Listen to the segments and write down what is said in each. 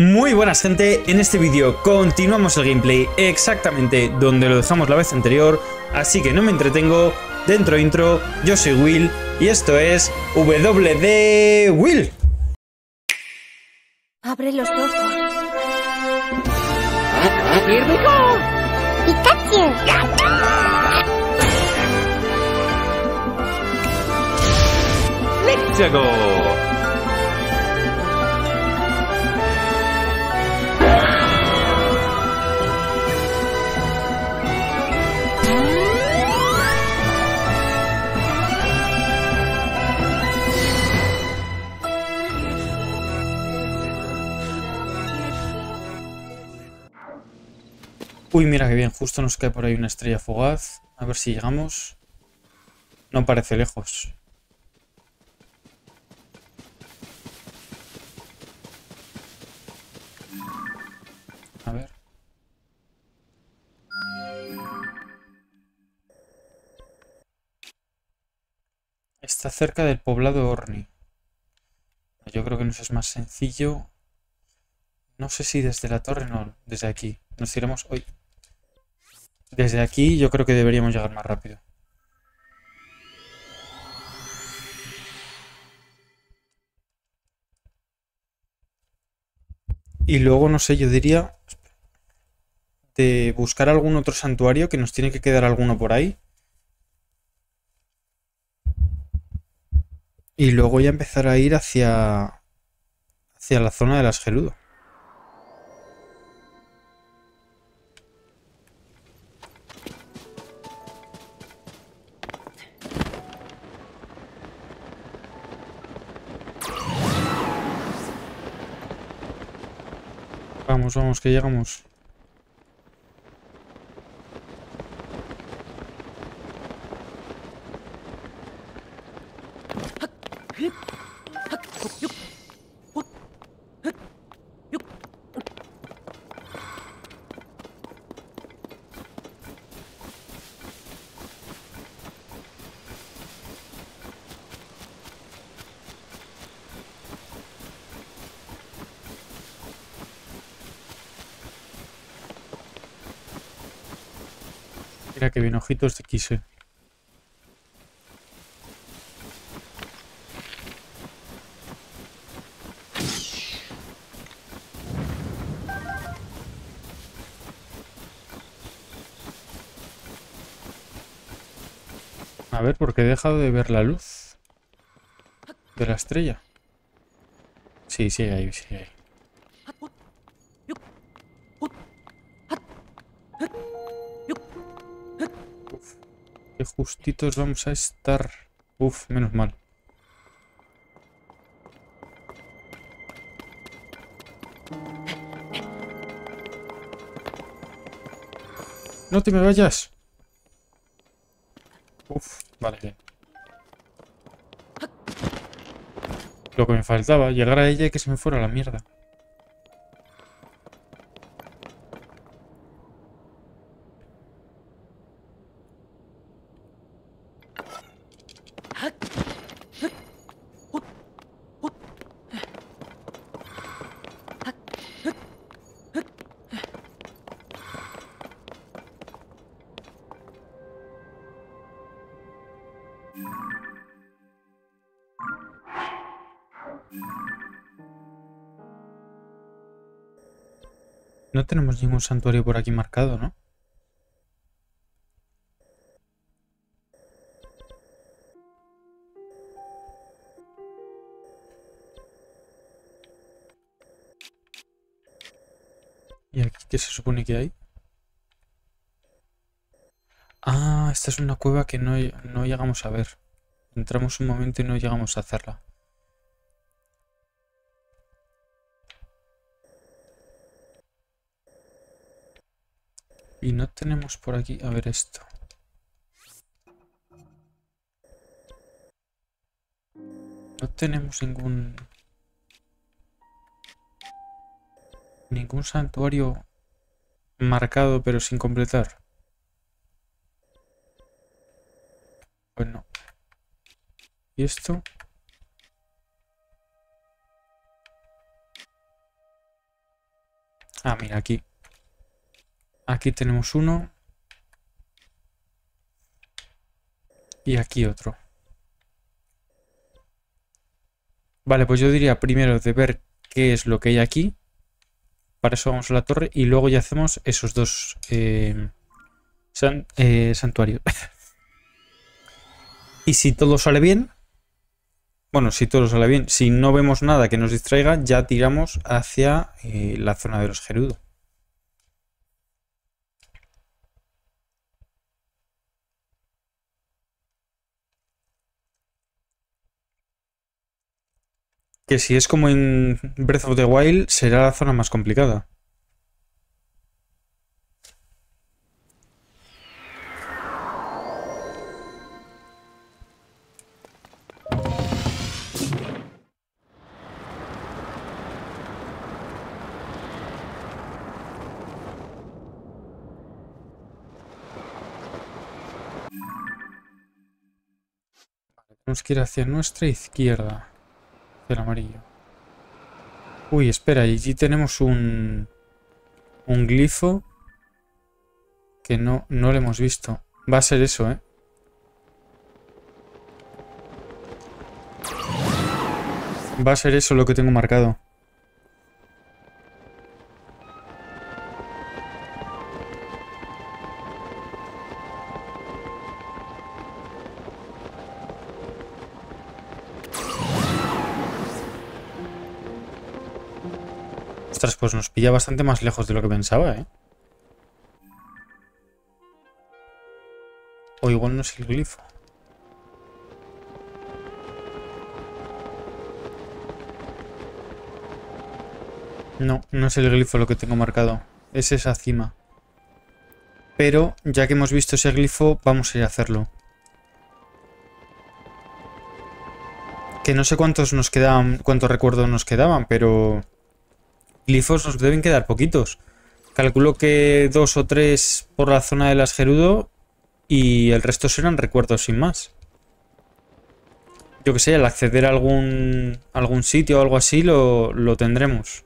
Muy buenas, gente, en este vídeo continuamos el gameplay exactamente donde lo dejamos la vez anterior, así que no me entretengo, dentro intro, yo soy Will y esto es WD Will. Abre los ojos. Here we go. Pikachu. Let's go. Uy, mira que bien, justo nos cae por ahí una estrella fugaz. A ver si llegamos. No parece lejos. A ver. Está cerca del poblado Orni. Yo creo que nos es más sencillo. No sé si desde la torre, no, desde aquí. Nos tiramos hoy. Desde aquí yo creo que deberíamos llegar más rápido. Y luego, no sé, yo diría de buscar algún otro santuario, que nos tiene que quedar alguno por ahí. Y luego ya empezar a ir hacia la zona de las Gerudo. Vamos, que llegamos. Mira que bien, ojitos de quise. A ver, porque he dejado de ver la luz de la estrella. Sí, sigue ahí, sigue ahí. Justitos vamos a estar. Uf, menos mal. No te me vayas. Uf, vale, bien. Lo que me faltaba, llegar a ella y que se me fuera a la mierda. No tenemos ningún santuario por aquí marcado, ¿no? ¿Y aquí qué se supone que hay? Ah, esta es una cueva que no llegamos a ver. Entramos un momento y no llegamos a hacerla. Y no tenemos por aquí... A ver esto. No tenemos ningún santuario marcado, pero sin completar. Pues no. ¿Y esto? Ah, mira, aquí. Aquí tenemos uno. Y aquí otro. Vale, pues yo diría primero de ver qué es lo que hay aquí. Para eso vamos a la torre y luego ya hacemos esos dos santuarios. Y si todo sale bien, bueno, si todo sale bien, si no vemos nada que nos distraiga, ya tiramos hacia la zona de los Gerudo. Que si es como en Breath of the Wild, será la zona más complicada. Tenemos que ir hacia nuestra izquierda. El amarillo. Uy, espera, allí tenemos un glifo que no lo hemos visto. Va a ser eso, ¿eh? Va a ser eso lo que tengo marcado. Ostras, pues nos pilla bastante más lejos de lo que pensaba, ¿eh? O igual no es el glifo. No, no es el glifo lo que tengo marcado. Es esa cima. Pero ya que hemos visto ese glifo, vamos a ir a hacerlo. Que no sé cuántos nos quedaban, cuántos recuerdos nos quedaban, pero... glifos nos deben quedar poquitos. Calculo que 2 o 3 por la zona de las Gerudo y el resto serán recuerdos sin más. Yo que sé, al acceder a algún sitio o algo así lo tendremos.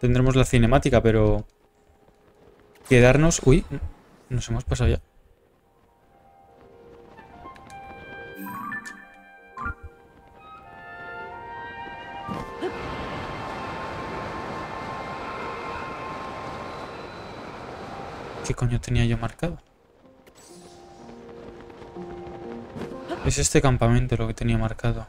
Tendremos la cinemática, pero quedarnos... Uy, nos hemos pasado ya. ¿Qué coño tenía yo marcado? Es este campamento lo que tenía marcado.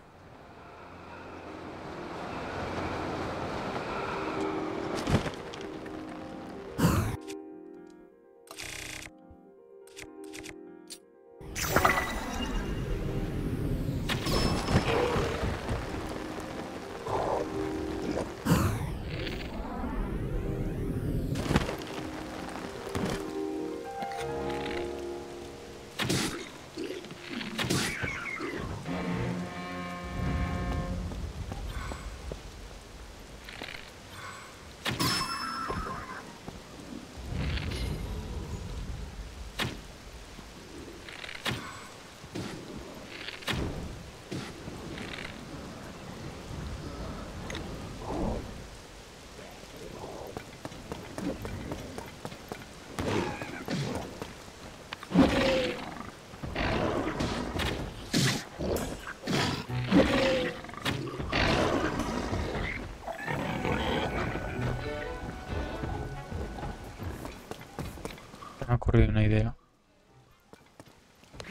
Una idea.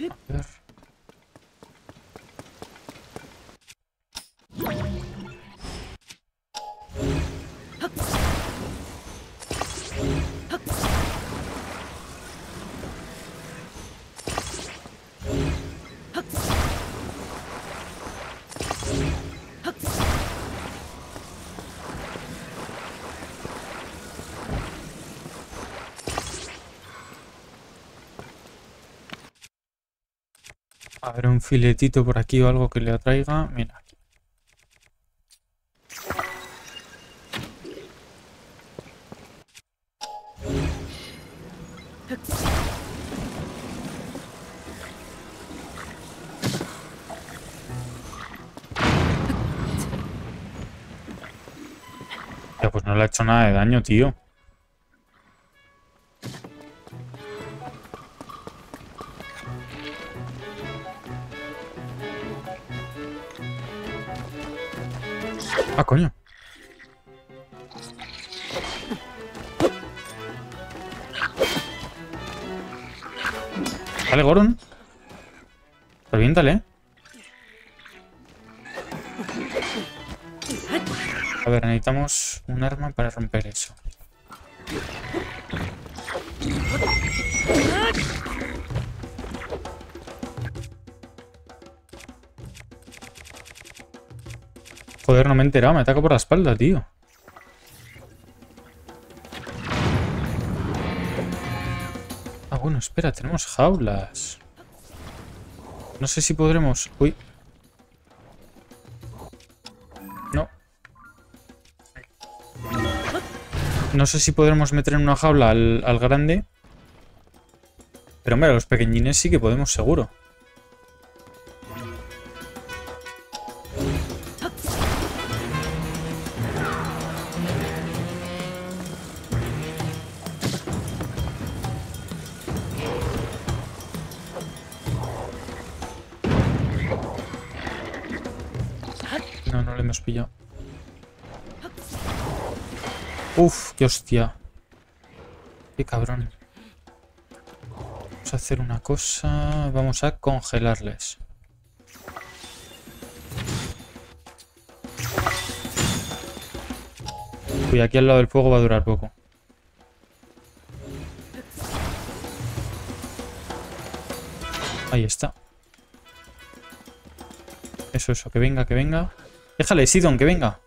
A ver. Habrá un filetito por aquí o algo que le atraiga. Mira. Ya, pues no le ha hecho nada de daño, tío. Ah, coño. Vale, Goron. Reviéntale. A ver, necesitamos un arma para romper eso. Joder, no me he enterado. Me ataco por la espalda, tío. Ah, bueno, espera. Tenemos jaulas. No sé si podremos... Uy. No. No sé si podremos meter en una jaula al grande. Pero mira, los pequeñines sí que podemos seguro. Pillado. Uf, qué hostia. Qué cabrón. Vamos a hacer una cosa. Vamos a congelarles. Uy, aquí al lado del fuego va a durar poco. Ahí está. Eso, que venga, que venga. Déjale, Sidon, que venga.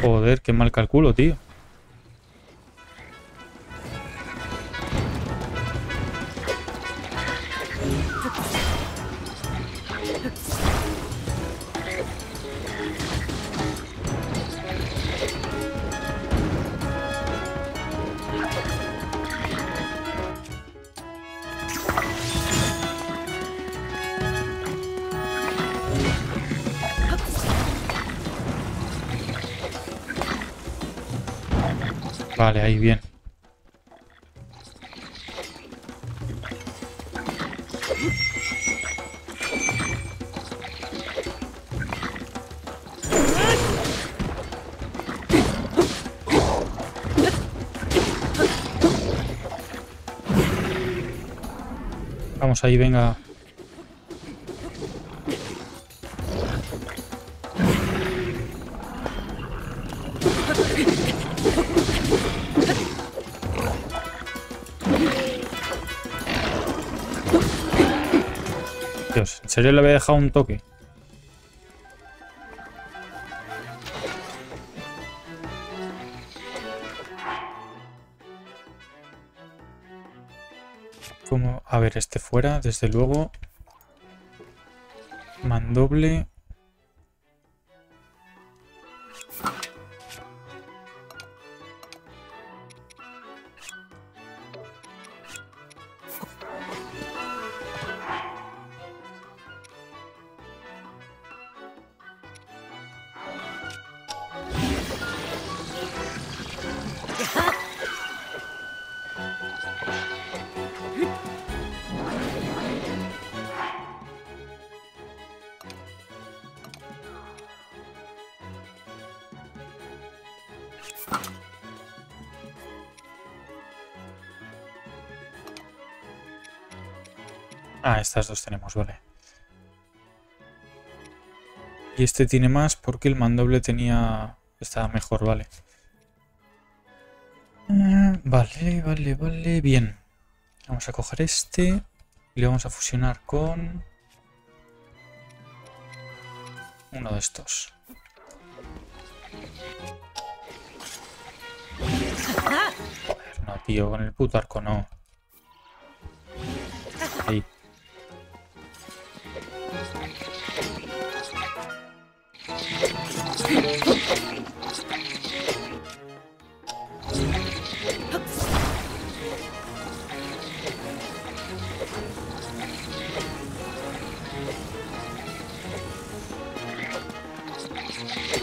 Joder, qué mal calculo, tío. Vale, ahí bien. Vamos ahí, venga. Dios, ¿en serio le había dejado un toque? Como, a ver, este fuera, desde luego. Mandoble. Ah, estas dos tenemos, vale. Y este tiene más porque el mandoble tenía... Estaba mejor, vale. Vale, vale, vale, bien. Vamos a coger este y le vamos a fusionar con... uno de estos. Joder, no, tío, con el puto arco no. Ahí.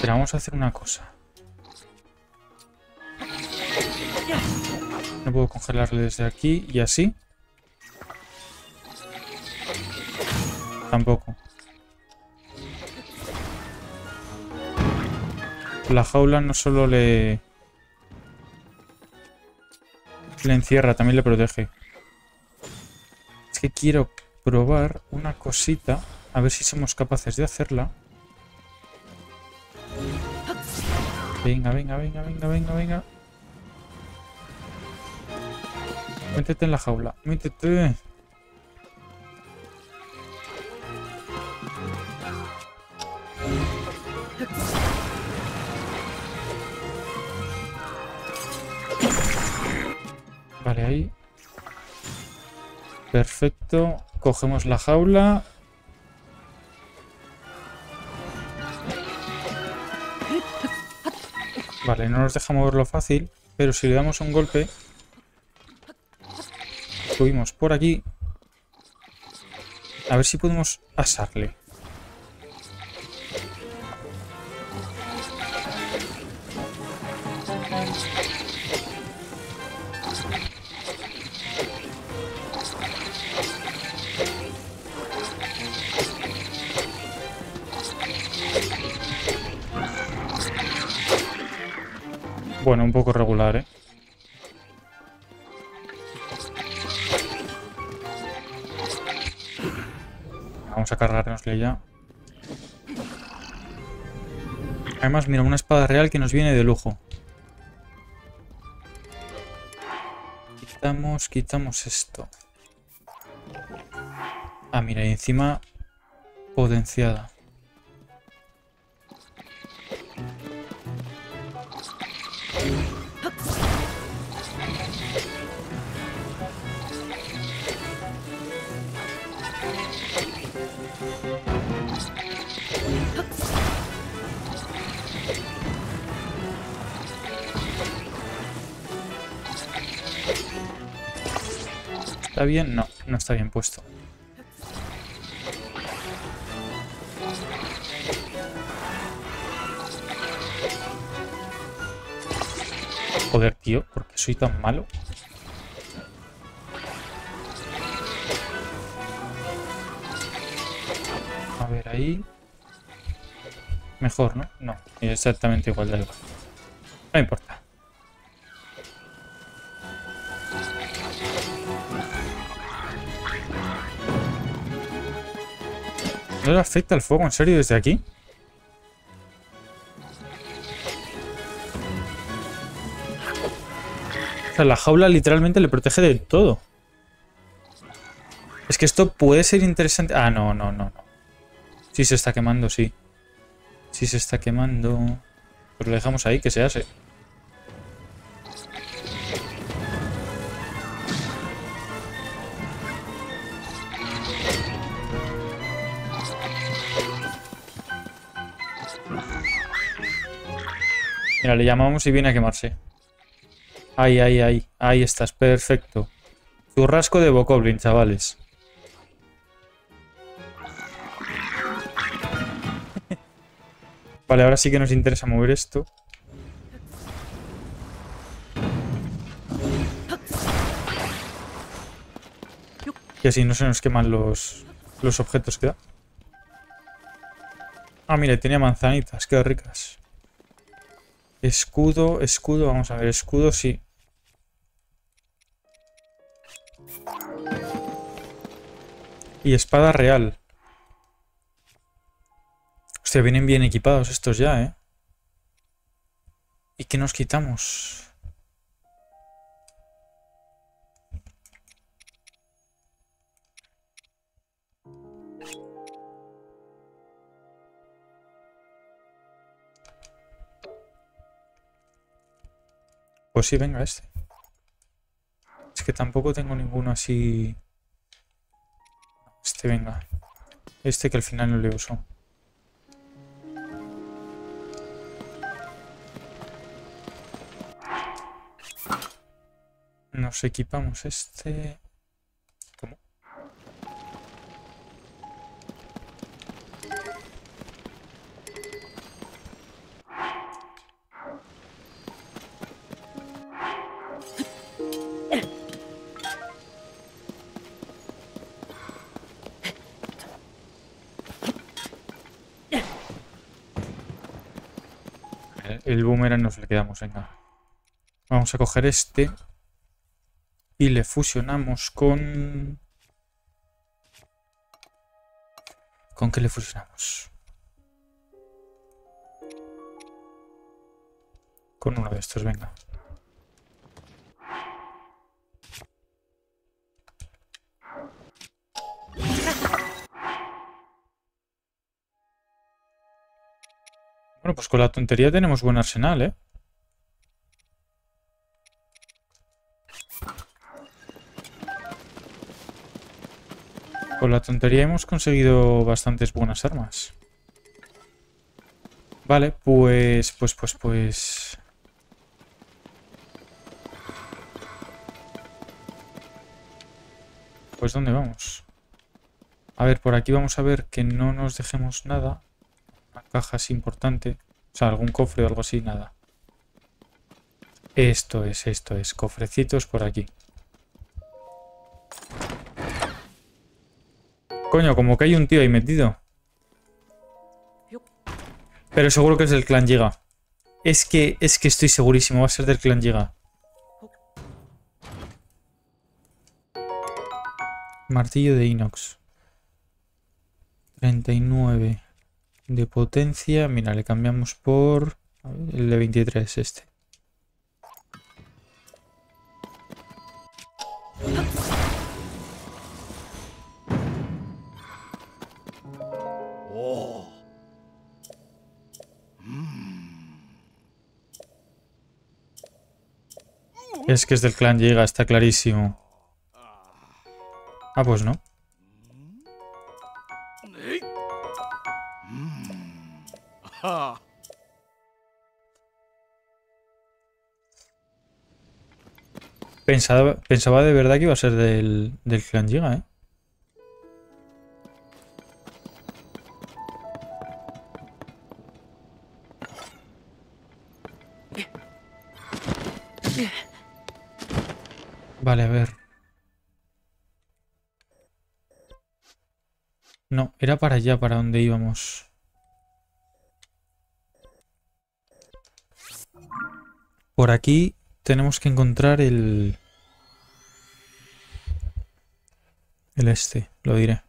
Mira, vamos a hacer una cosa. No puedo congelarle desde aquí y así. Tampoco. La jaula no solo le encierra, también le protege. Es que quiero probar una cosita. A ver si somos capaces de hacerla. Venga, venga, venga, venga, venga, venga. Métete en la jaula. Métete. Vale, ahí. Perfecto. Cogemos la jaula. Vale, no nos deja moverlo fácil, pero si le damos un golpe... Subimos por aquí. A ver si podemos asarle. Bueno, un poco regular, ¿eh? Vamos a cargárnosle ya. Además, mira, una espada real que nos viene de lujo. Quitamos esto. Ah, mira, y encima potenciada. ¿Está bien? No, no está bien puesto. Joder, tío, ¿por qué soy tan malo? A ver, ahí... Mejor, ¿no? No, es exactamente igual de algo. No importa. ¿No le afecta el fuego? ¿En serio desde aquí? O sea, la jaula literalmente le protege de todo. Es que esto puede ser interesante... Ah, no, no, no, no. Sí se está quemando, sí. Sí se está quemando. Pues lo dejamos ahí, que se hace. Mira, le llamamos y viene a quemarse. Ahí, ahí, ahí. Ahí estás, perfecto. Churrasco de Bocoblin, chavales. Vale, ahora sí que nos interesa mover esto. Y así no se nos queman los objetos que da. Ah, mira, tenía manzanitas, qué ricas. Escudo, escudo, vamos a ver, escudo sí. Y espada real. Hostia, vienen bien equipados estos ya, ¿eh? ¿Y qué nos quitamos? Pues sí, venga, este. Es que tampoco tengo ninguno así... Este, venga. Este que al final no le uso. Nos equipamos este... ¿Cómo? El boomerang nos le quedamos, venga. Vamos a coger este. Y le fusionamos con... ¿Con qué le fusionamos? Con uno de estos, venga. Bueno, pues con la tontería tenemos buen arsenal, ¿eh? Con la tontería hemos conseguido bastantes buenas armas. Vale, pues... Pues ¿dónde vamos? A ver, por aquí vamos a ver que no nos dejemos nada. Una caja es importante. O sea, algún cofre o algo así, nada. Esto es. Cofrecitos por aquí. Coño, como que hay un tío ahí metido. Pero seguro que es del clan Yiga. Es que estoy segurísimo, va a ser del clan Yiga. Martillo de inox. 39 de potencia. Mira, le cambiamos por el de 23 este. Es que es del clan Yiga, está clarísimo. Ah, pues no. Pensaba de verdad que iba a ser del clan Yiga, ¿eh? Vale, a ver. No, era para allá, para donde íbamos. Por aquí tenemos que encontrar el... El este, lo diré.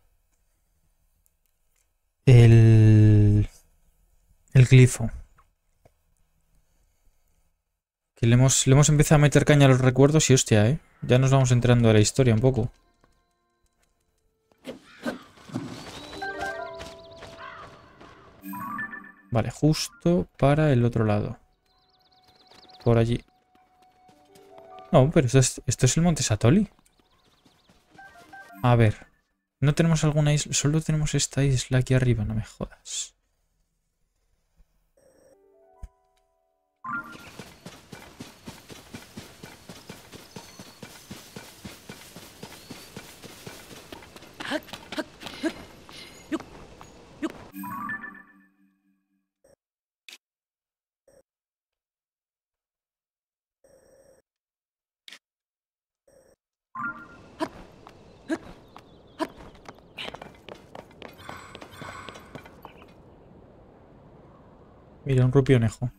El glifo. Que le hemos empezado a meter caña a los recuerdos y hostia, ¿eh? Ya nos vamos entrando a la historia un poco. Vale, justo para el otro lado. Por allí. No, pero esto es el Monte Satoli. A ver. No tenemos alguna isla, solo tenemos esta isla aquí arriba, no me jodas. Mira, un rupionejo.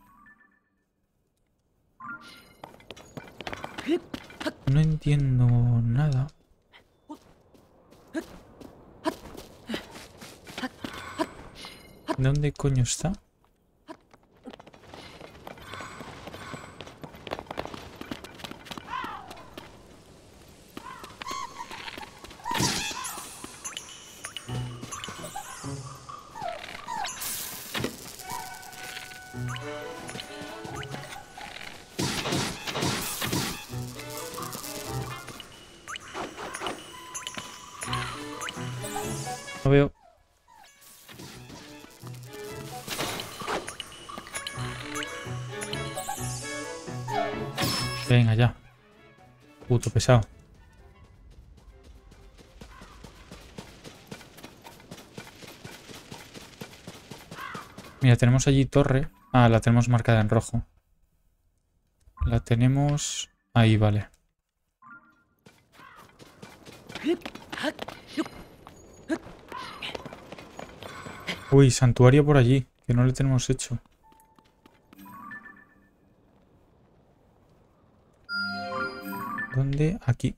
No entiendo nada. ¿Dónde coño está? Venga ya. Puto pesado. Mira, tenemos allí torre. Ah, la tenemos marcada en rojo. La tenemos... Ahí, vale. Uy, santuario por allí. Que no le tenemos hecho. ¿Dónde? Aquí.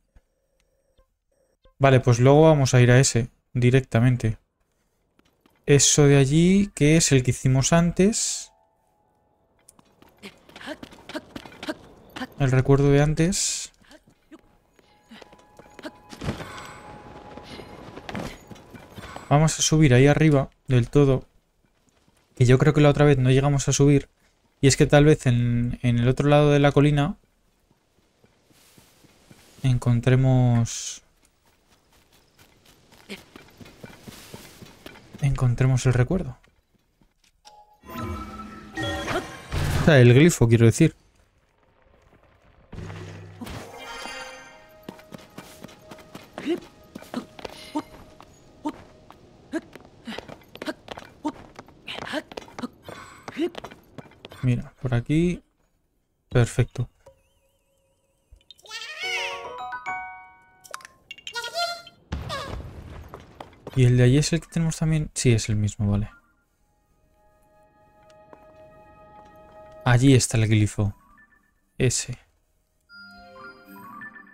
Vale, pues luego vamos a ir a ese directamente. Eso de allí, que es el que hicimos antes. El recuerdo de antes. Vamos a subir ahí arriba del todo. Que yo creo que la otra vez no llegamos a subir. Y es que tal vez en el otro lado de la colina encontremos el recuerdo. O sea, el glifo, quiero decir. Mira, por aquí. Perfecto. ¿Y el de allí es el que tenemos también? Sí, es el mismo, vale. Allí está el glifo. Ese.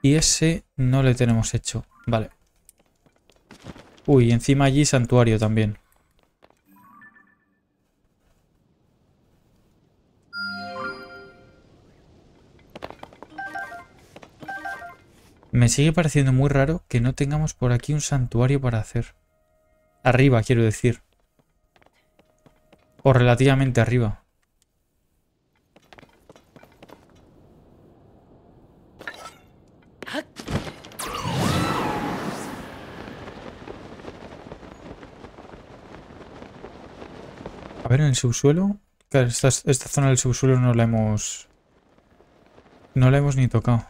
Y ese no le tenemos hecho. Vale. Uy, encima allí santuario también. Me sigue pareciendo muy raro que no tengamos por aquí un santuario para hacer. Arriba, quiero decir. O relativamente arriba. A ver, en el subsuelo. Claro, esta zona del subsuelo no la hemos... No la hemos ni tocado.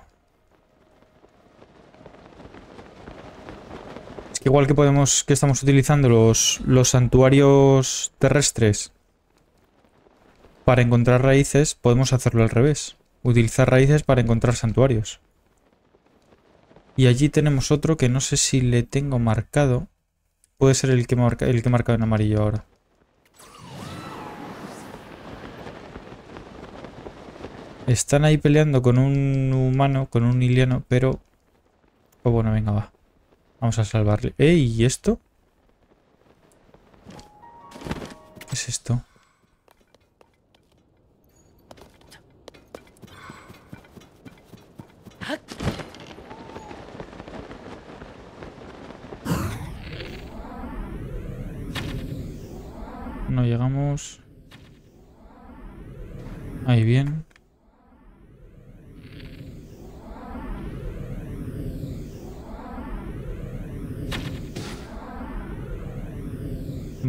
Es que igual que podemos... Que estamos utilizando los santuarios terrestres para encontrar raíces, podemos hacerlo al revés. Utilizar raíces para encontrar santuarios. Y allí tenemos otro que no sé si le tengo marcado. Puede ser el que marca en amarillo ahora. Están ahí peleando con un humano, con un hileano, pero... Oh, bueno, venga, va. Vamos a salvarle. ¿Y esto? ¿Qué es esto? No llegamos. Ahí bien.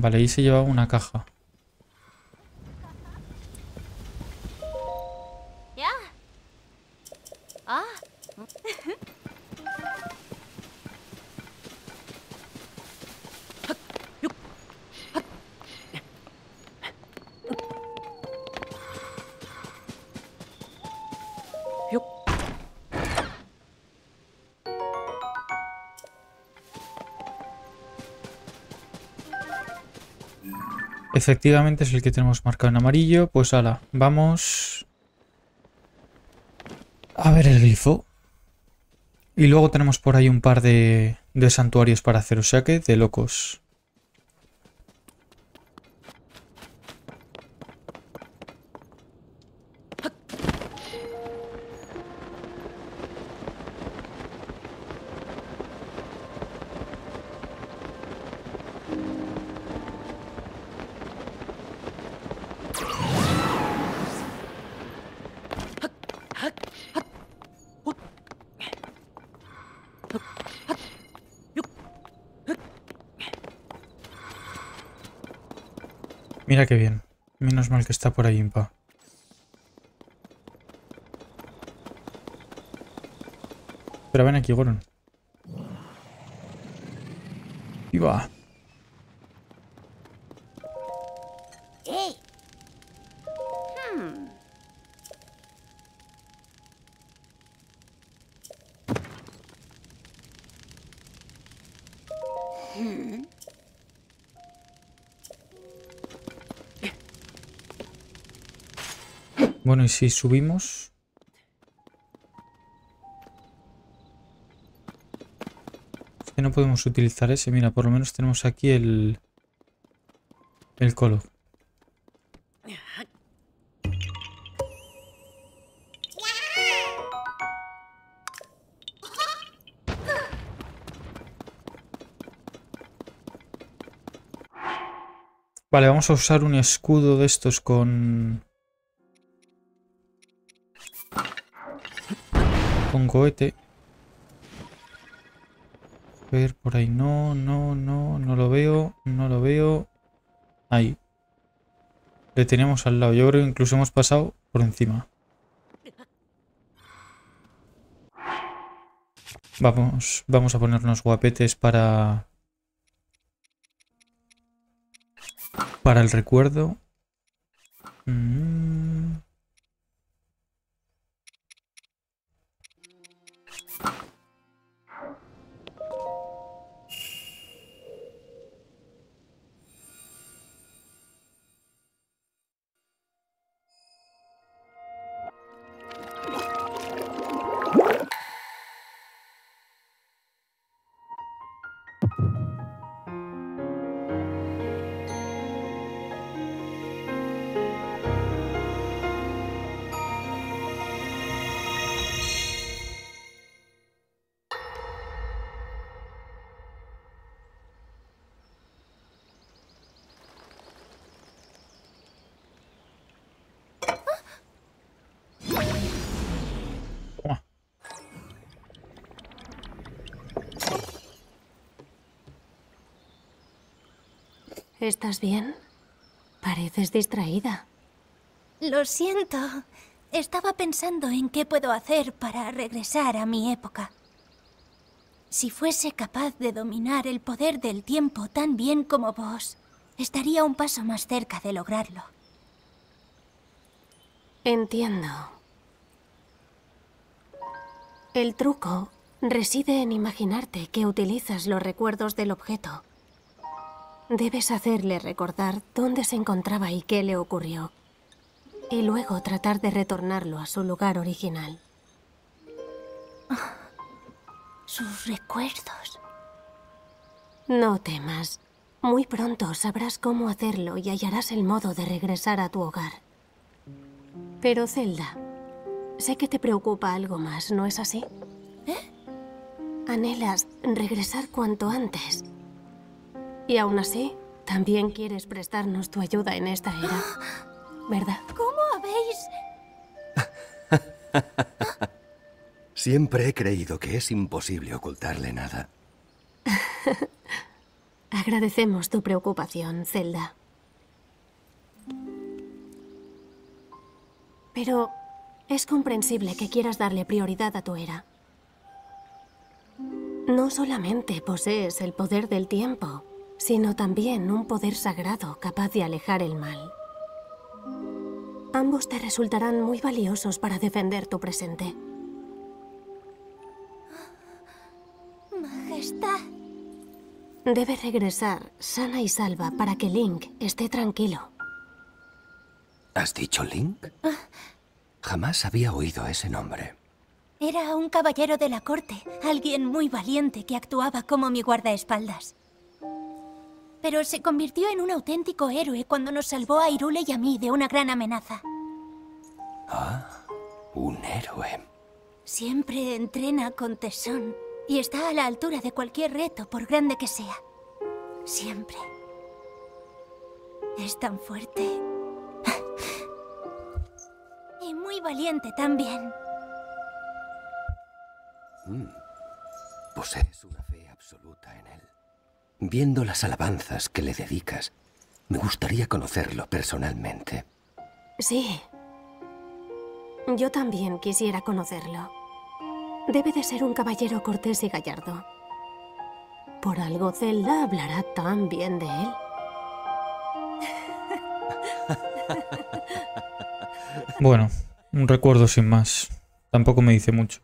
Vale, ahí se lleva una caja. Efectivamente es el que tenemos marcado en amarillo. Pues ala, vamos a ver el glifo. Y luego tenemos por ahí un par de santuarios para hacer, o sea que de locos. Mira qué bien. Menos mal que está por ahí Impa. Pero ven aquí, Goron. Y va. Bueno, y si subimos... que no podemos utilizar ese. Mira, por lo menos tenemos aquí el Coloc. Vale, vamos a usar un escudo de estos con cohete. A ver, por ahí no lo veo, ahí. Le teníamos al lado, yo creo que incluso hemos pasado por encima. Vamos a ponernos guapetes para el recuerdo. ¿Estás bien? Pareces distraída. Lo siento. Estaba pensando en qué puedo hacer para regresar a mi época. Si fuese capaz de dominar el poder del tiempo tan bien como vos, estaría un paso más cerca de lograrlo. Entiendo. El truco reside en imaginarte que utilizas los recuerdos del objeto. Debes hacerle recordar dónde se encontraba y qué le ocurrió, y luego tratar de retornarlo a su lugar original. Sus recuerdos. No temas. Muy pronto sabrás cómo hacerlo y hallarás el modo de regresar a tu hogar. Pero Zelda, sé que te preocupa algo más, ¿no es así? ¿Eh? Anhelas regresar cuanto antes. Y aún así, también quieres prestarnos tu ayuda en esta era, ¿verdad? ¿Cómo habéis...? Siempre he creído que es imposible ocultarle nada. Agradecemos tu preocupación, Zelda. Pero es comprensible que quieras darle prioridad a tu era. No solamente posees el poder del tiempo, sino también un poder sagrado capaz de alejar el mal. Ambos te resultarán muy valiosos para defender tu presente. Majestad. Debes regresar sana y salva para que Link esté tranquilo. ¿Has dicho Link? Jamás había oído ese nombre. Era un caballero de la corte, alguien muy valiente que actuaba como mi guardaespaldas. Pero se convirtió en un auténtico héroe cuando nos salvó a Hyrule y a mí de una gran amenaza. Ah, un héroe. Siempre entrena con tesón y está a la altura de cualquier reto, por grande que sea. Siempre. Es tan fuerte. Y muy valiente también. Posees una fe absoluta en él. Viendo las alabanzas que le dedicas, me gustaría conocerlo personalmente. Sí. Yo también quisiera conocerlo. Debe de ser un caballero cortés y gallardo. Por algo Zelda hablará tan bien de él. Bueno, un recuerdo sin más. Tampoco me dice mucho.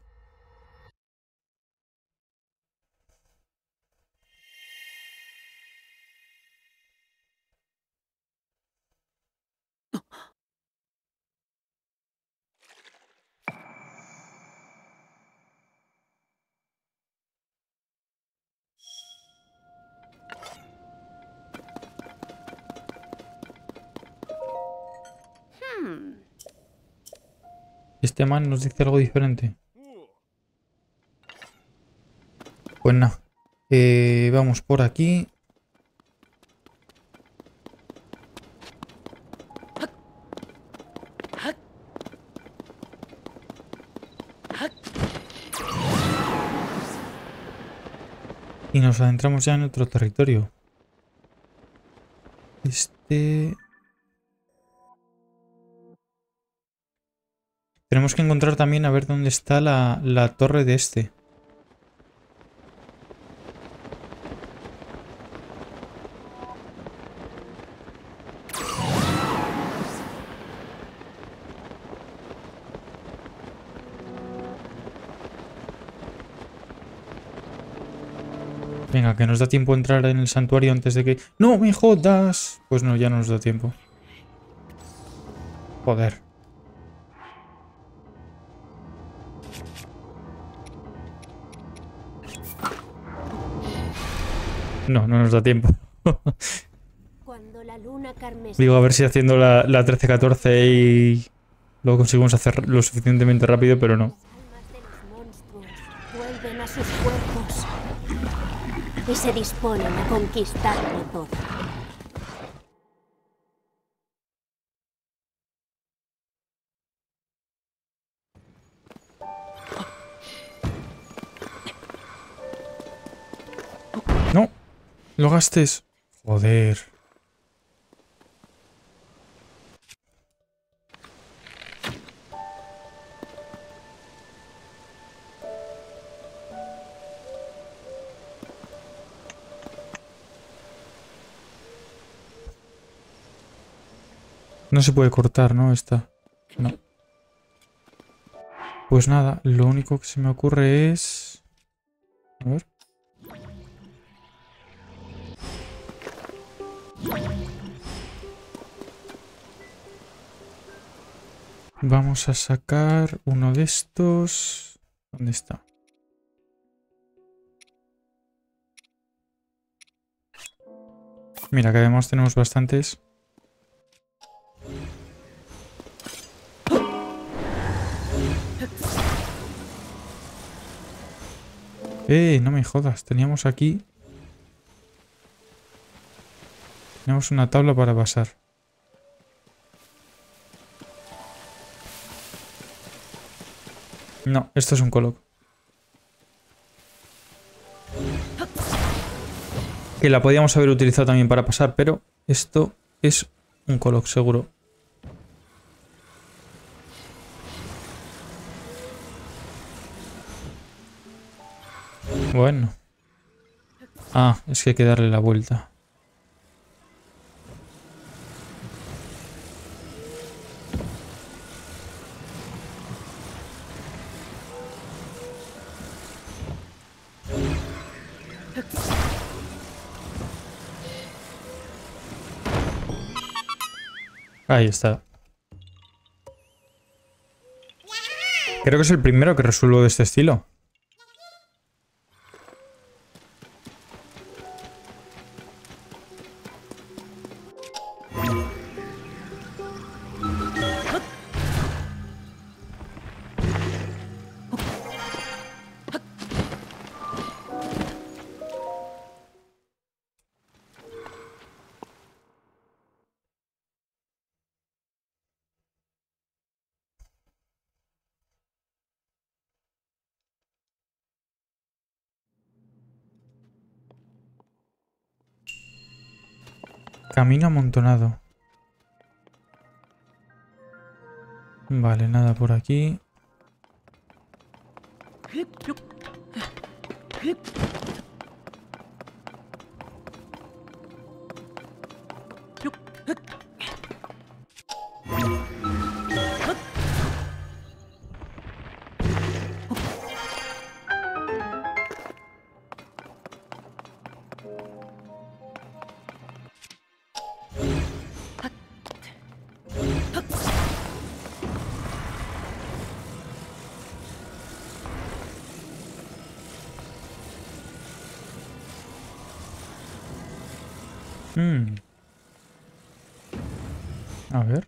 Este man nos dice algo diferente. Pues nada. Vamos por aquí. Y nos adentramos ya en otro territorio. Tenemos que encontrar también a ver dónde está la torre de este. Venga, que nos da tiempo a entrar en el santuario antes de que... ¡No me jodas! Pues no, ya no nos da tiempo. Joder. No, no nos da tiempo. Digo, a ver si haciendo la 13-14 y... Luego conseguimos hacer lo suficientemente rápido, pero no. Y se disponen a conquistarlo todo. No, lo gastes. Joder. No se puede cortar, ¿no? Esta. No. Pues nada, lo único que se me ocurre es... A ver. Vamos a sacar uno de estos. ¿Dónde está? Mira, que además tenemos bastantes... No me jodas, teníamos aquí... Tenemos una tabla para pasar. No, esto es un Coloc. Que la podíamos haber utilizado también para pasar, pero esto es un Coloc seguro. Bueno. Ah, es que hay que darle la vuelta. Ahí está. Creo que es el primero que resuelvo de este estilo. Camino amontonado. Vale, nada por aquí. A ver.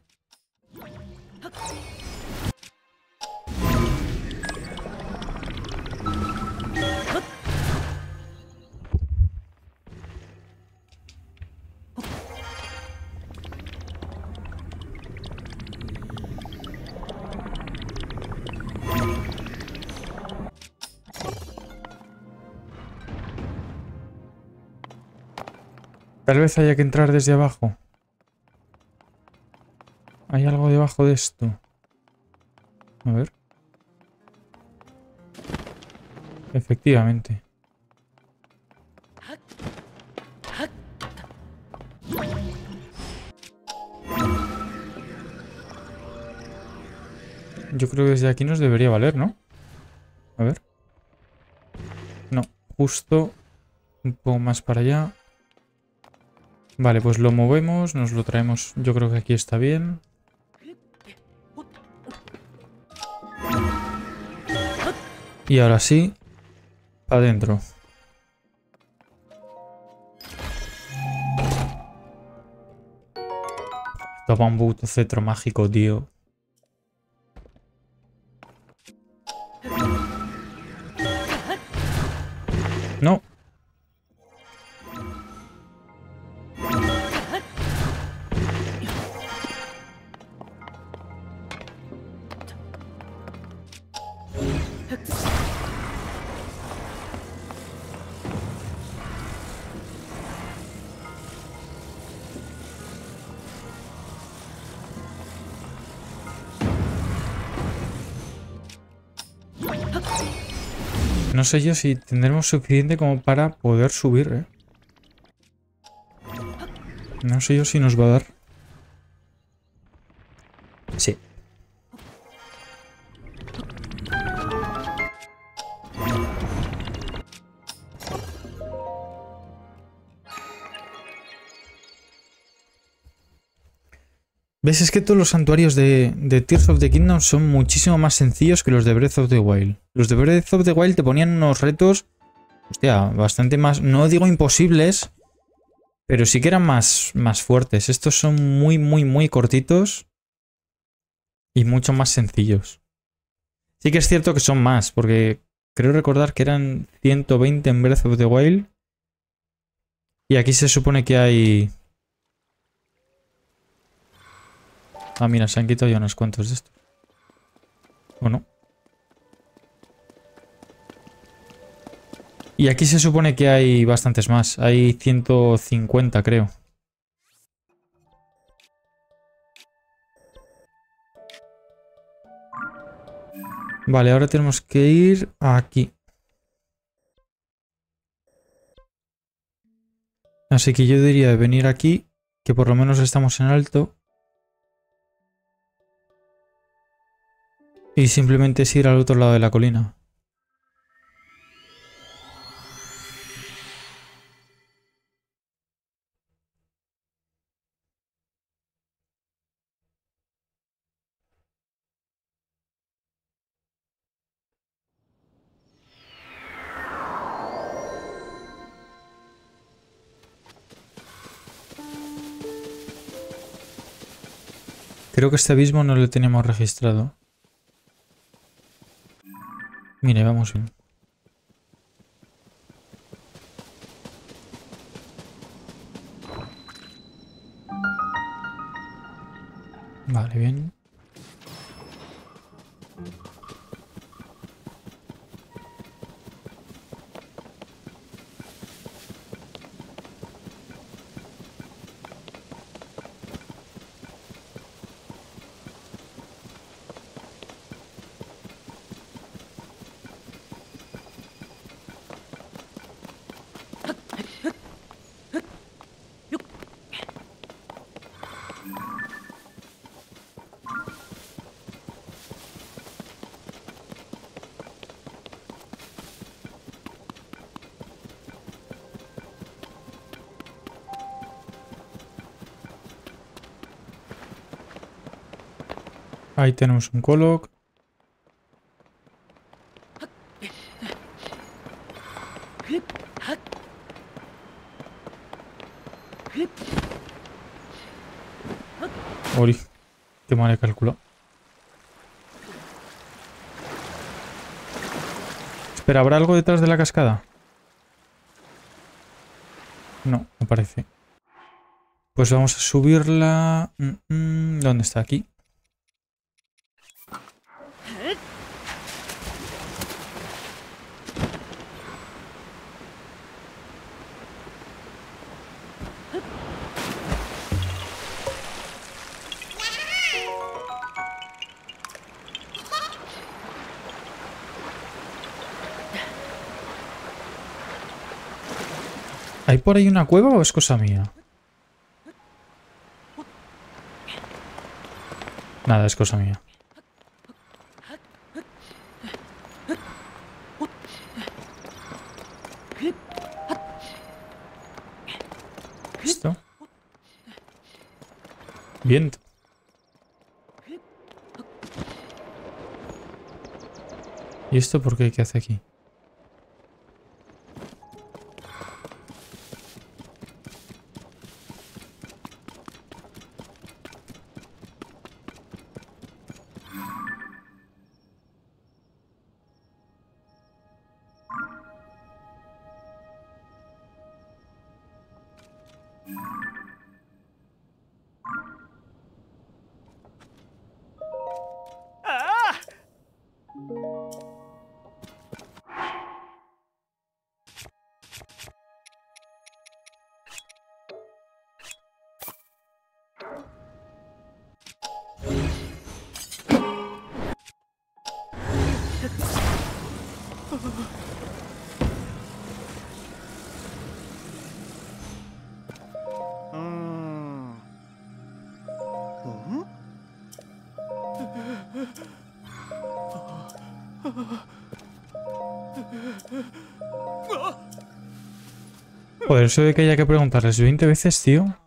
Tal vez haya que entrar desde abajo. Hay algo debajo de esto. A ver. Efectivamente. Yo creo que desde aquí nos debería valer, ¿no? A ver. No, justo un poco más para allá. Vale, pues lo movemos, nos lo traemos. Yo creo que aquí está bien. Y ahora sí, para adentro. Toma un puto cetro mágico, tío. No. No sé yo si tendremos suficiente como para poder subir, ¿eh? No sé yo si nos va a dar. Sí. ¿Ves? Es que todos los santuarios de Tears of the Kingdom son muchísimo más sencillos que los de Breath of the Wild. Los de Breath of the Wild te ponían unos retos, hostia, bastante más, no digo imposibles, pero sí que eran más fuertes. Estos son muy cortitos y mucho más sencillos. Sí que es cierto que son más, porque creo recordar que eran 120 en Breath of the Wild. Y aquí se supone que hay... Ah, mira, se han quitado ya unos cuantos de estos. ¿O no? Y aquí se supone que hay bastantes más. Hay 150, creo. Vale, ahora tenemos que ir aquí. Así que yo diría de venir aquí, que por lo menos estamos en alto. Y simplemente es ir al otro lado de la colina. Creo que este abismo no lo tenemos registrado. Mire, vamos bien. Vale, bien. Ahí tenemos un Coloc. Ori, qué mal he calculado. Espera, ¿habrá algo detrás de la cascada? No, no parece. Pues vamos a subirla... ¿Dónde está? Aquí. ¿Hay por ahí una cueva o es cosa mía? Nada, es cosa mía. Listo. Viento. ¿Y esto por qué? ¿Qué hace aquí? Joder, eso de que haya que preguntarles 20 veces, tío.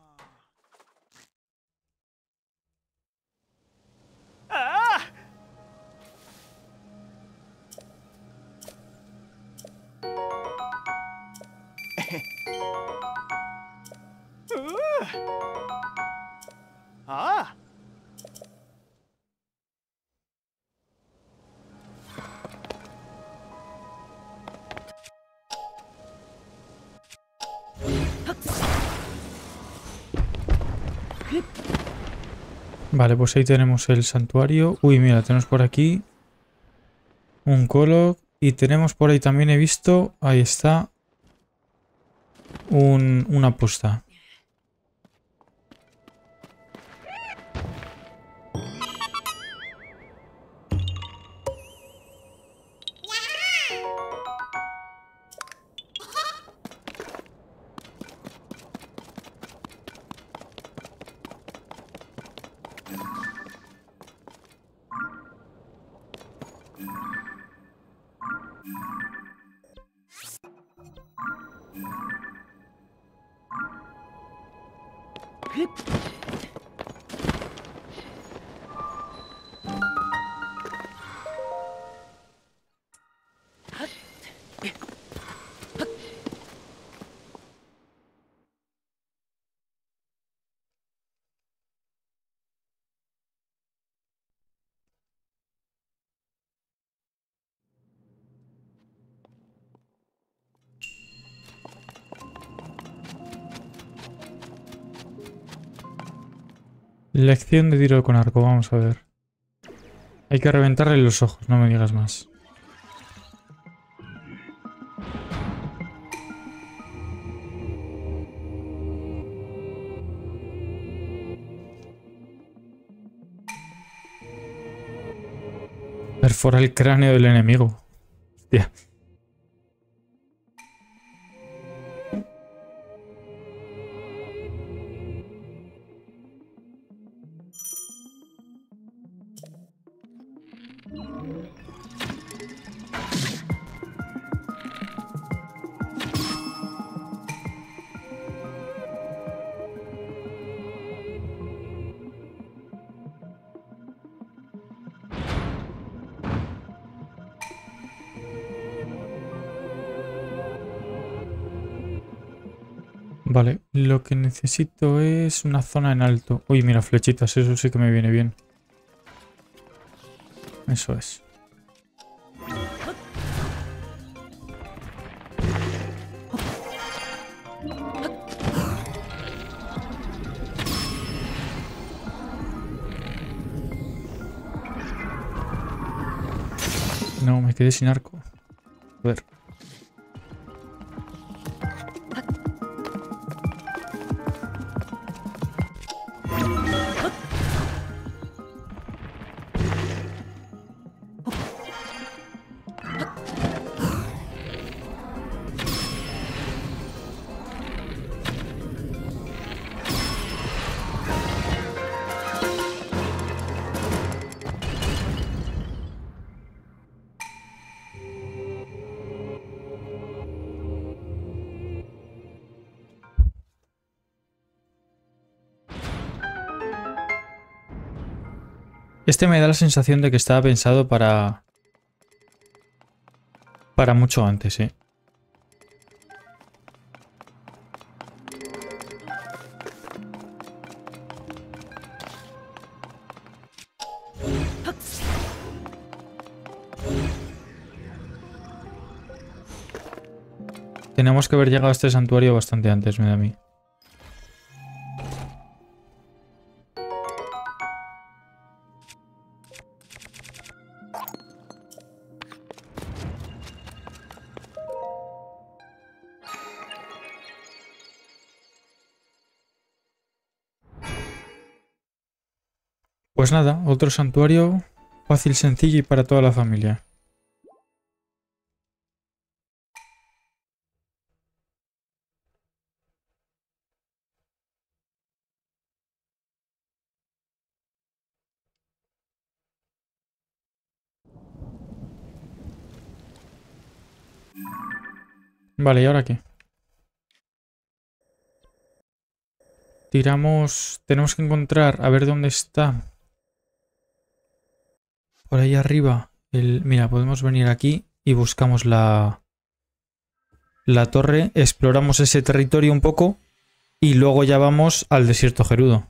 Vale, pues ahí tenemos el santuario. Uy, mira, tenemos por aquí un Coloc. Y tenemos por ahí también, he visto, ahí está, una posta. Lección de tiro con arco, vamos a ver. Hay que reventarle los ojos, no me digas más. Perfora el cráneo del enemigo. Hostia. Vale, lo que necesito es una zona en alto. Uy, mira, flechitas, eso sí que me viene bien. Eso es. No, me quedé sin arco. A ver. Este me da la sensación de que estaba pensado para mucho antes, ¿eh? Tenemos que haber llegado a este santuario bastante antes, me da a mí. Pues nada, otro santuario fácil, sencillo y para toda la familia. Vale, ¿y ahora qué? Tiramos... Tenemos que encontrar... A ver dónde está. Por ahí arriba. Mira, podemos venir aquí y buscamos la torre. Exploramos ese territorio un poco. Y luego ya vamos al desierto Gerudo.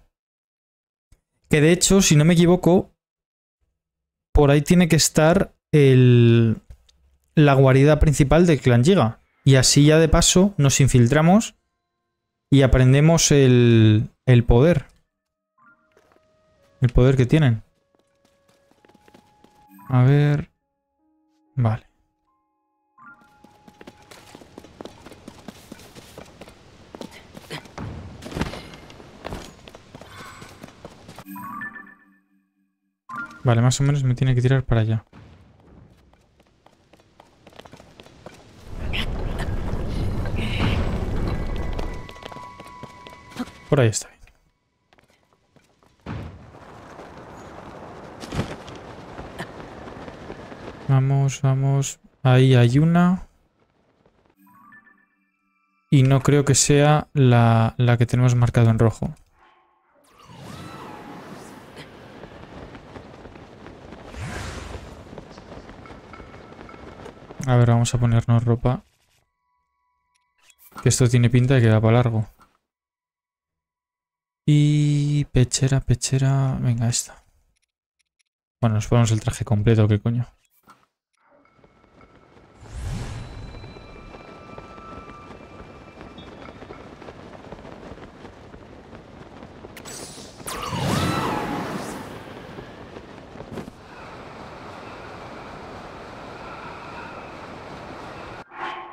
Que de hecho, si no me equivoco... Por ahí tiene que estar la guarida principal del Clan Yiga. Y así ya de paso nos infiltramos y aprendemos el poder. El poder que tienen. A ver... Vale. Vale, más o menos me tiene que tirar para allá. Por ahí está. Vamos, vamos. Ahí hay una. Y no creo que sea la que tenemos marcado en rojo. A ver, vamos a ponernos ropa. Que esto tiene pinta de que da para largo. Y pechera, pechera... Venga, esta. Bueno, nos ponemos el traje completo, ¿qué coño?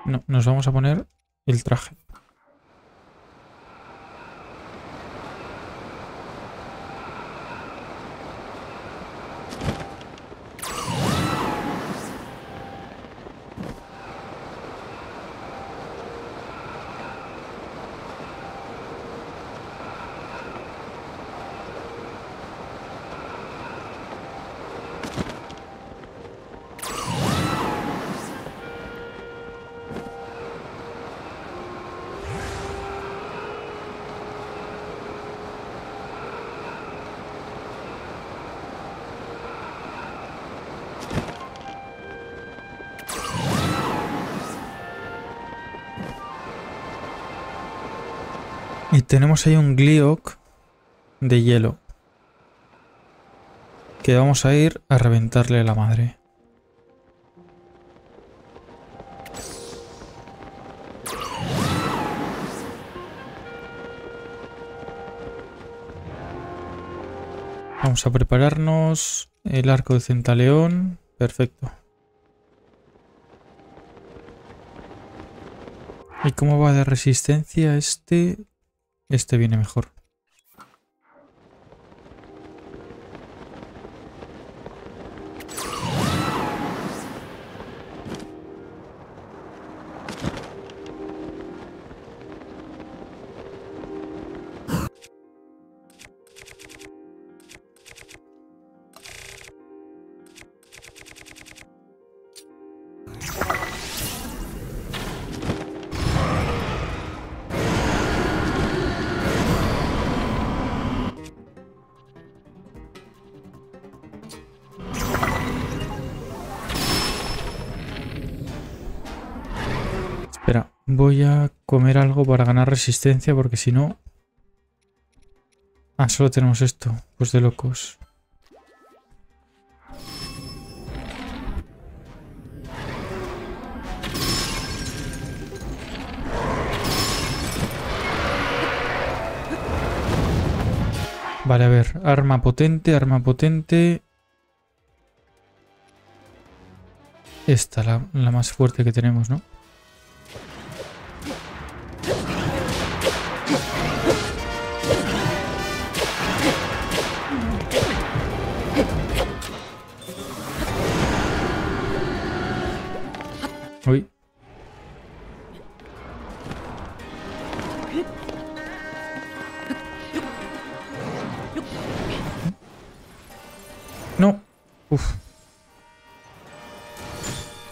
No, nos vamos a poner el traje. Y tenemos ahí un Gliock de hielo. Que vamos a ir a reventarle la madre. Vamos a prepararnos. El arco de Centaleón. Perfecto. ¿Y cómo va de resistencia este...? Este viene mejor. Espera, voy a comer algo para ganar resistencia porque si no... Ah, solo tenemos esto. Pues de locos. Vale, a ver. Arma potente, arma potente. Esta, la más fuerte que tenemos, ¿no? Uy. No. Uf.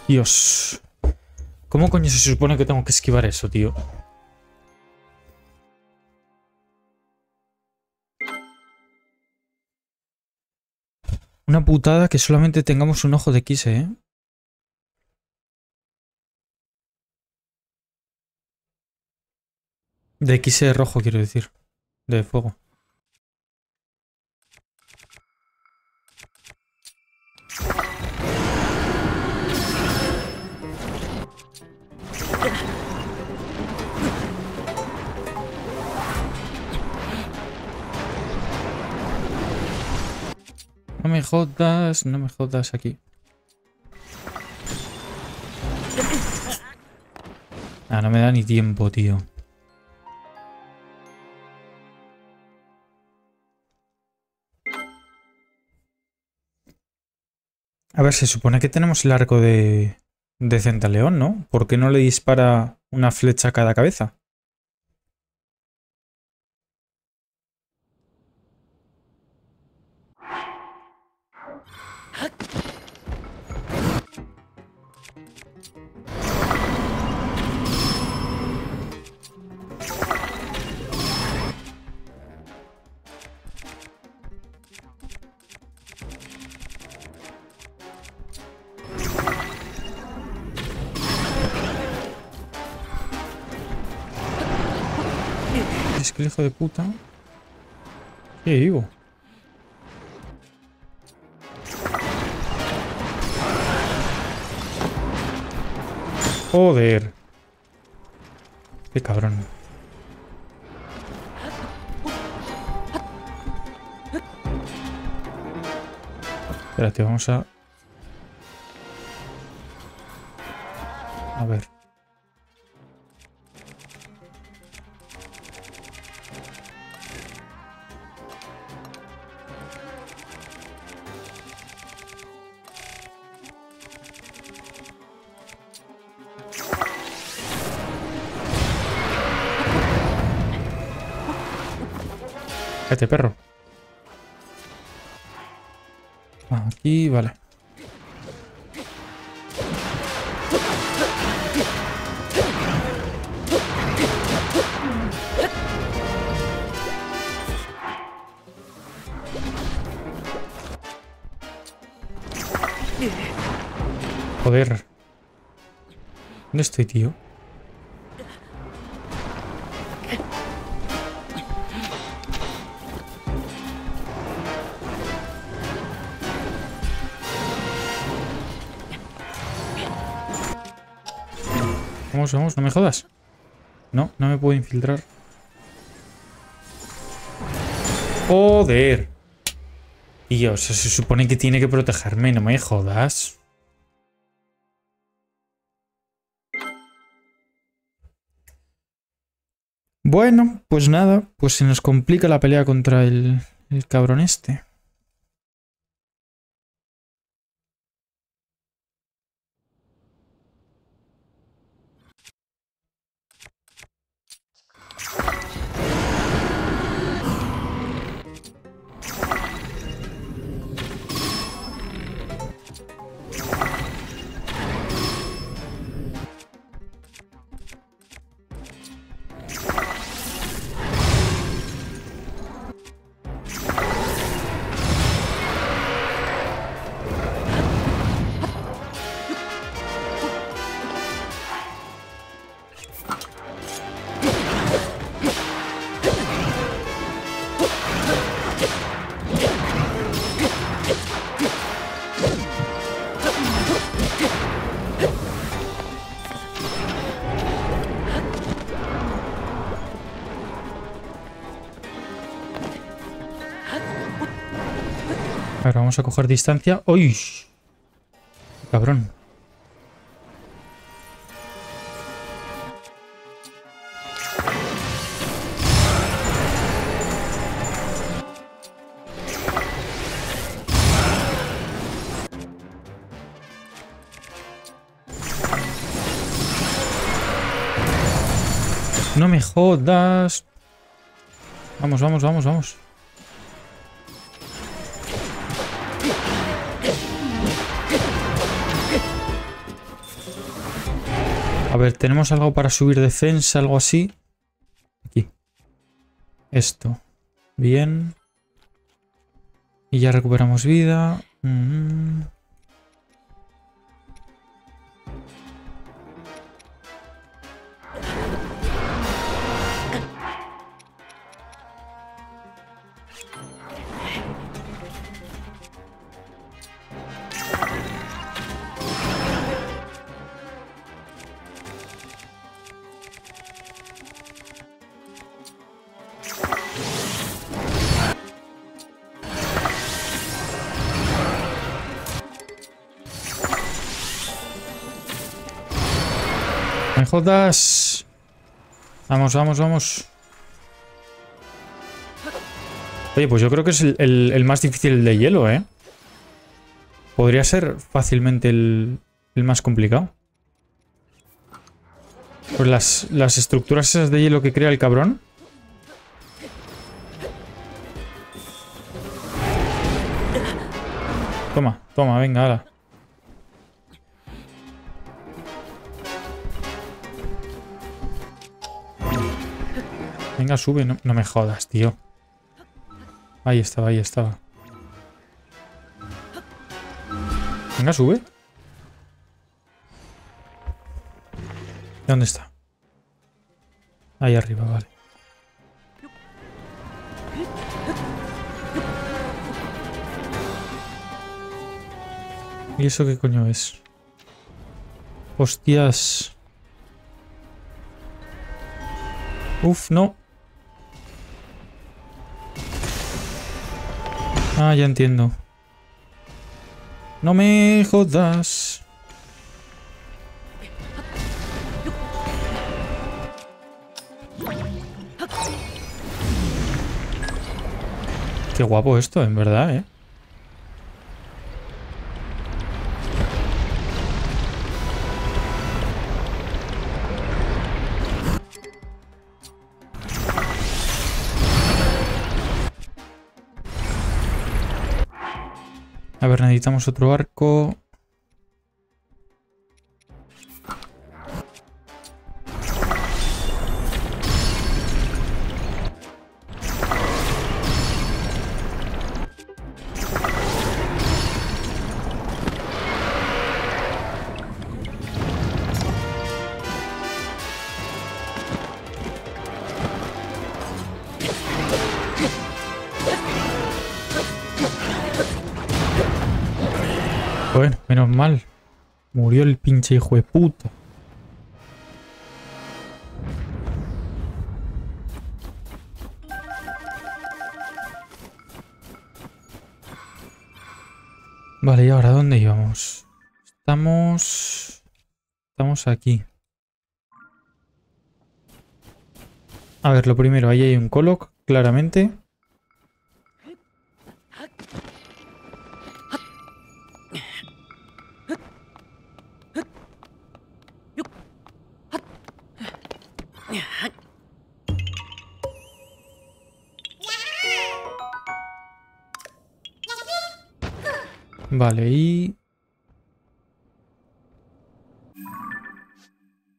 Dios. ¿Cómo coño se supone que tengo que esquivar eso, tío? Una putada que solamente tengamos un ojo de X, ¿eh? De X rojo, quiero decir. De fuego. No me jodas, no me jodas aquí. Ah, no me da ni tiempo, tío. A ver, se supone que tenemos el arco de Centaleón, ¿no? ¿Por qué no le dispara una flecha a cada cabeza? Hijo de puta. ¿Qué digo? Joder. Qué cabrón. Espérate, vamos a... A ver. Este perro. Aquí, vale. Joder. ¿Dónde estoy, tío? Vamos, vamos, no me jodas. No, no me puedo infiltrar. Joder. Dios, se supone que tiene que protegerme, no me jodas. Bueno, pues nada, pues se nos complica la pelea contra el cabrón este. Ahora vamos a coger distancia. ¡Uy! Cabrón. No me jodas. Vamos, vamos, vamos, vamos. A ver, tenemos algo para subir defensa, algo así. Aquí. Esto. Bien. Y ya recuperamos vida. Jodas. Vamos, vamos, vamos. Oye, pues yo creo que es el más difícil de hielo, ¿eh? Podría ser fácilmente el más complicado. Pues las estructuras esas de hielo que crea el cabrón. Toma, toma, venga, hala. Venga, sube. No, no me jodas, tío. Ahí estaba, ahí estaba. Venga, sube. ¿Dónde está? Ahí arriba, vale. ¿Y eso qué coño es? Hostias. Uf, no. Ah, ya entiendo. No me jodas. Qué guapo esto, en verdad, ¿eh? A ver, necesitamos otro arco. Bueno, menos mal. Murió el pinche hijo de puta. Vale, ¿y ahora dónde íbamos? Estamos aquí. A ver, lo primero, ahí hay un Coloc, claramente. Vale, y...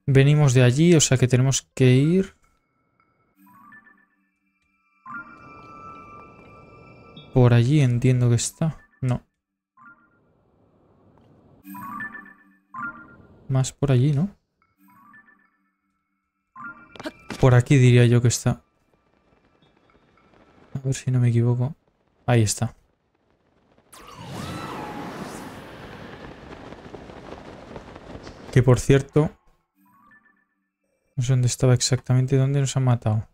venimos de allí, o sea que tenemos que ir... por allí entiendo que está. No. Más por allí, ¿no? Por aquí diría yo que está. A ver si no me equivoco. Ahí está. Que por cierto, no sé dónde estaba exactamente, dónde nos han matado.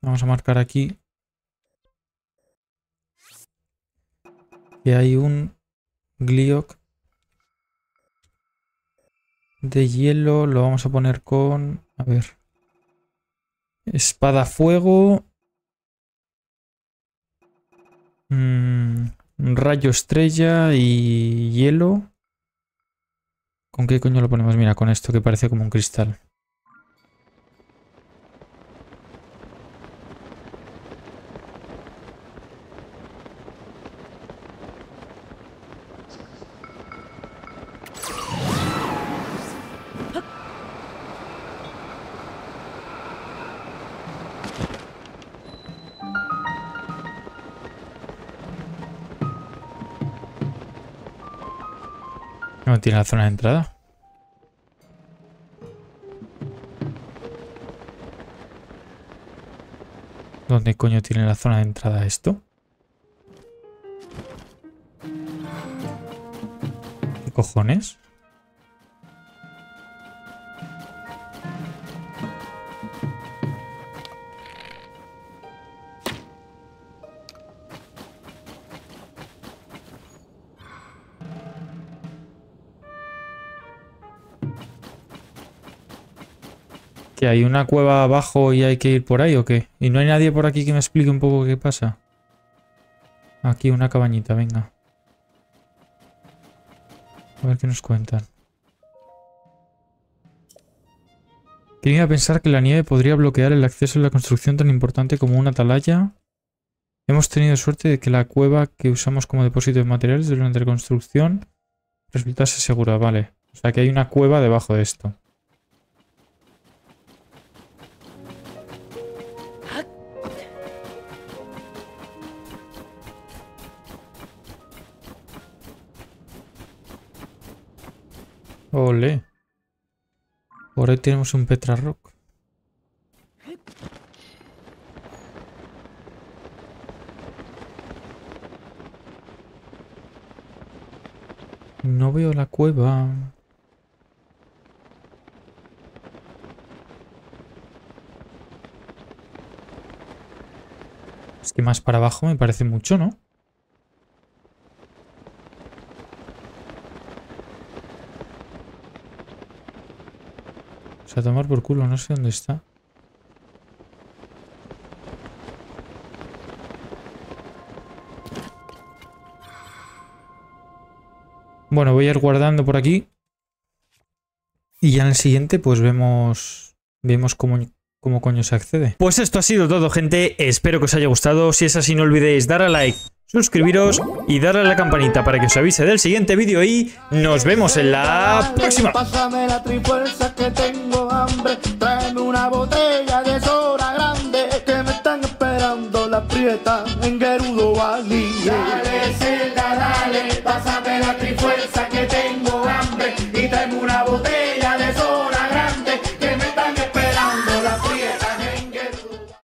Vamos a marcar aquí. que hay un Gliock de hielo. Lo vamos a poner con... A ver. Espada fuego. Rayo estrella y hielo. ¿Con qué coño lo ponemos? Mira, con esto que parece como un cristal. No tiene la zona de entrada. ¿Dónde coño tiene la zona de entrada esto? ¿Qué cojones? ¿Hay una cueva abajo y hay que ir por ahí o qué? ¿Y no hay nadie por aquí que me explique un poco qué pasa? Aquí una cabañita, venga. A ver qué nos cuentan. Quería pensar que la nieve podría bloquear el acceso a la construcción tan importante como una atalaya. Hemos tenido suerte de que la cueva que usamos como depósito de materiales durante la construcción resultase segura, vale. O sea que hay una cueva debajo de esto. Ole. Por ahí tenemos un Petrarroc. No veo la cueva. Es que más para abajo me parece mucho, ¿no? A tomar por culo, no sé dónde está. Bueno, voy a ir guardando por aquí. Y ya en el siguiente pues vemos cómo coño se accede. Pues esto ha sido todo, gente. Espero que os haya gustado. Si es así, no olvidéis dar a like, suscribiros y darle a la campanita para que os avise del siguiente vídeo y nos vemos en la próxima. Pásame la trifuerza que tengo hambre, tráeme una botella de soda grande que me están esperando la prieta en Gerudo. Dale Zelda, dale, pásame la trifuerza.